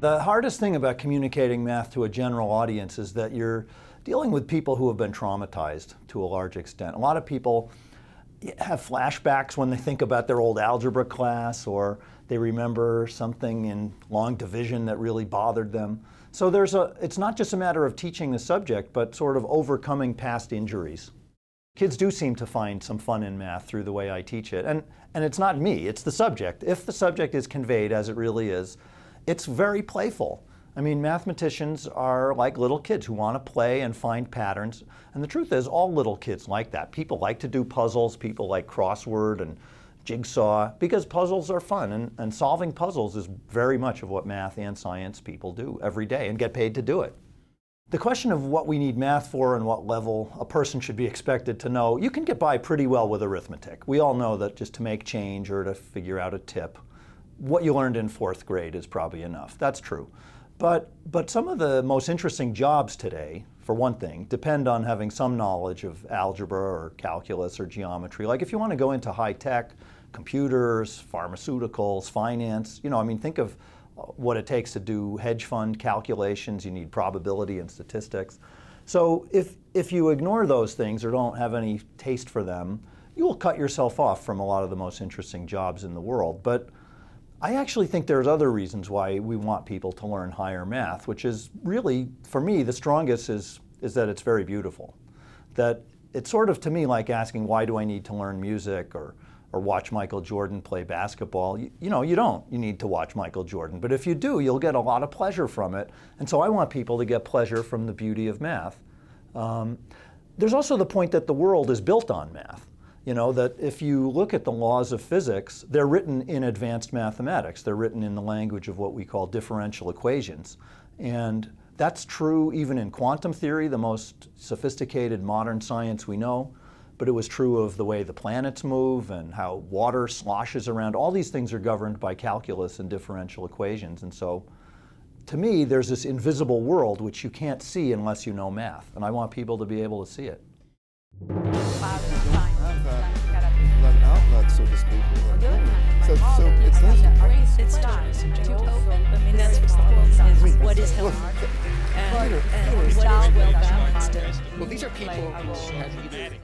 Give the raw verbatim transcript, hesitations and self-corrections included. The hardest thing about communicating math to a general audience is that you're dealing with people who have been traumatized to a large extent. A lot of people have flashbacks when they think about their old algebra class, or they remember something in long division that really bothered them. So there's a, it's not just a matter of teaching the subject, but sort of overcoming past injuries. Kids do seem to find some fun in math through the way I teach it. And, and it's not me, it's the subject. If the subject is conveyed as it really is, it's very playful. I mean, mathematicians are like little kids who want to play and find patterns. And the truth is, all little kids like that. People like to do puzzles, people like crossword and jigsaw, because puzzles are fun. And, and solving puzzles is very much of what math and science people do every day and get paid to do it. The question of what we need math for and what level a person should be expected to know, you can get by pretty well with arithmetic. We all know that just to make change or to figure out a tip, what you learned in fourth grade is probably enough. That's true. But, but some of the most interesting jobs today, for one thing, depend on having some knowledge of algebra or calculus or geometry. Like if you want to go into high tech, computers, pharmaceuticals, finance, you know, I mean, think of what it takes to do hedge fund calculations. You need probability and statistics. So if, if you ignore those things or don't have any taste for them, you will cut yourself off from a lot of the most interesting jobs in the world. But I actually think there's other reasons why we want people to learn higher math, which is really, for me, the strongest is, is that it's very beautiful. That it's sort of, to me, like asking, why do I need to learn music or, or watch Michael Jordan play basketball? You, you know, you don't. You need to watch Michael Jordan. But if you do, you'll get a lot of pleasure from it. And so I want people to get pleasure from the beauty of math. Um, there's also the point that the world is built on math. You know, that if you look at the laws of physics, they're written in advanced mathematics. They're written in the language of what we call differential equations. And that's true even in quantum theory, the most sophisticated modern science we know. But it was true of the way the planets move and how water sloshes around. All these things are governed by calculus and differential equations. And so, to me, there's this invisible world which you can't see unless you know math. And I want people to be able to see it. So to speak. Like, so, so it's it's I mean, that's what is healthy. And what is well balanced. Well, these are people.